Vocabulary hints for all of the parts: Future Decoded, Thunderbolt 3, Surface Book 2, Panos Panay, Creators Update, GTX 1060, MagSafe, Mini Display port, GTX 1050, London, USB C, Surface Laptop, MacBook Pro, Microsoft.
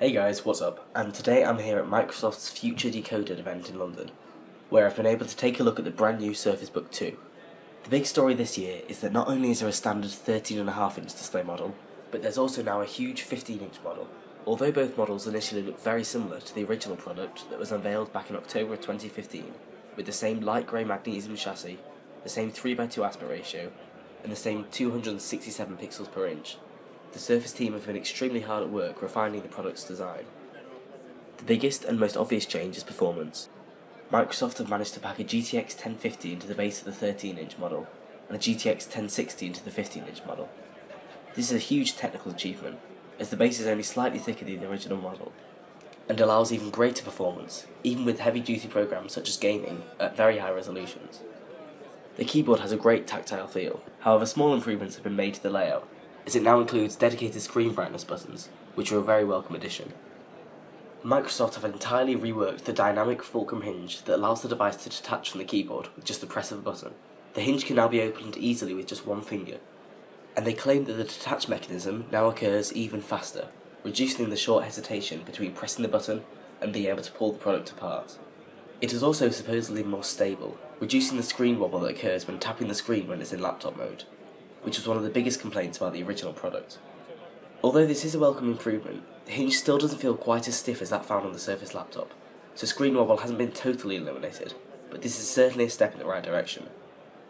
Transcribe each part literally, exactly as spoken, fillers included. Hey guys, what's up? And today I'm here at Microsoft's Future Decoded event in London, where I've been able to take a look at the brand new Surface Book two. The big story this year is that not only is there a standard thirteen point five inch display model, but there's also now a huge fifteen inch model. Although both models initially look very similar to the original product that was unveiled back in October of twenty fifteen, with the same light grey magnesium chassis, the same three by two aspect ratio, and the same two hundred sixty-seven pixels per inch. The Surface team have been extremely hard at work refining the product's design. The biggest and most obvious change is performance. Microsoft have managed to pack a G T X ten fifty into the base of the thirteen inch model, and a G T X ten sixty into the fifteen inch model. This is a huge technical achievement, as the base is only slightly thicker than the original model, and allows even greater performance, even with heavy-duty programs such as gaming, at very high resolutions. The keyboard has a great tactile feel, however small improvements have been made to the layout, as it now includes dedicated screen brightness buttons, which are a very welcome addition. Microsoft have entirely reworked the dynamic fulcrum hinge that allows the device to detach from the keyboard with just the press of a button. The hinge can now be opened easily with just one finger, and they claim that the detach mechanism now occurs even faster, reducing the short hesitation between pressing the button and being able to pull the product apart. It is also supposedly more stable, reducing the screen wobble that occurs when tapping the screen when it's in laptop mode, which was one of the biggest complaints about the original product. Although this is a welcome improvement, the hinge still doesn't feel quite as stiff as that found on the Surface Laptop, so screen wobble hasn't been totally eliminated, but this is certainly a step in the right direction.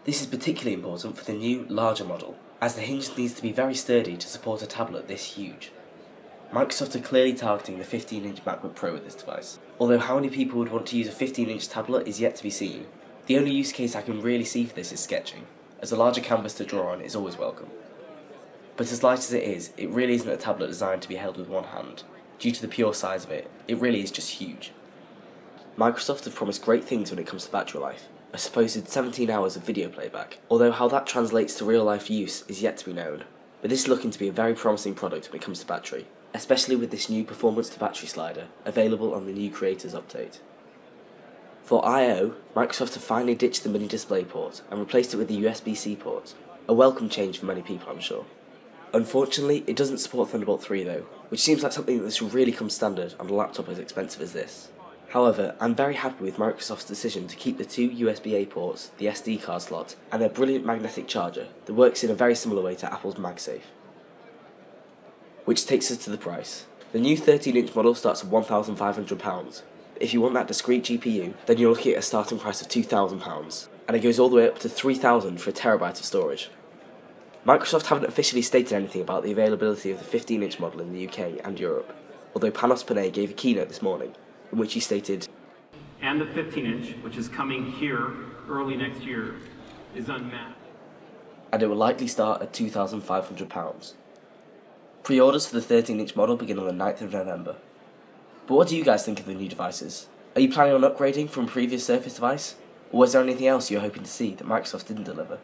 This is particularly important for the new, larger model, as the hinge needs to be very sturdy to support a tablet this huge. Microsoft are clearly targeting the fifteen inch MacBook Pro with this device, although how many people would want to use a fifteen inch tablet is yet to be seen. The only use case I can really see for this is sketching, as a larger canvas to draw on is always welcome. But as light as it is, it really isn't a tablet designed to be held with one hand. Due to the pure size of it, it really is just huge. Microsoft have promised great things when it comes to battery life, a supposed seventeen hours of video playback, although how that translates to real-life use is yet to be known. But this is looking to be a very promising product when it comes to battery, especially with this new performance to battery slider, available on the new Creators Update. For I O, Microsoft have finally ditched the Mini Display port and replaced it with the U S B C port, a welcome change for many people, I'm sure. Unfortunately, it doesn't support Thunderbolt three though, which seems like something that should really come standard on a laptop as expensive as this. However, I'm very happy with Microsoft's decision to keep the two U S B A ports, the S D card slot, and their brilliant magnetic charger that works in a very similar way to Apple's MagSafe. Which takes us to the price. The new thirteen inch model starts at one thousand five hundred pounds. If you want that discrete G P U, then you're looking at a starting price of two thousand pounds, and it goes all the way up to three thousand pounds for a terabyte of storage. Microsoft haven't officially stated anything about the availability of the fifteen inch model in the U K and Europe, although Panos Panay gave a keynote this morning, in which he stated, "And the fifteen inch, which is coming here early next year, is unmatched." And it will likely start at two thousand five hundred pounds. Pre-orders for the thirteen inch model begin on the ninth of November. But what do you guys think of the new devices? Are you planning on upgrading from a previous Surface device? Or was there anything else you were hoping to see that Microsoft didn't deliver?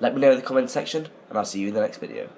Let me know in the comments section, and I'll see you in the next video.